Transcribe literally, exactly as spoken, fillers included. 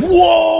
¡Wow!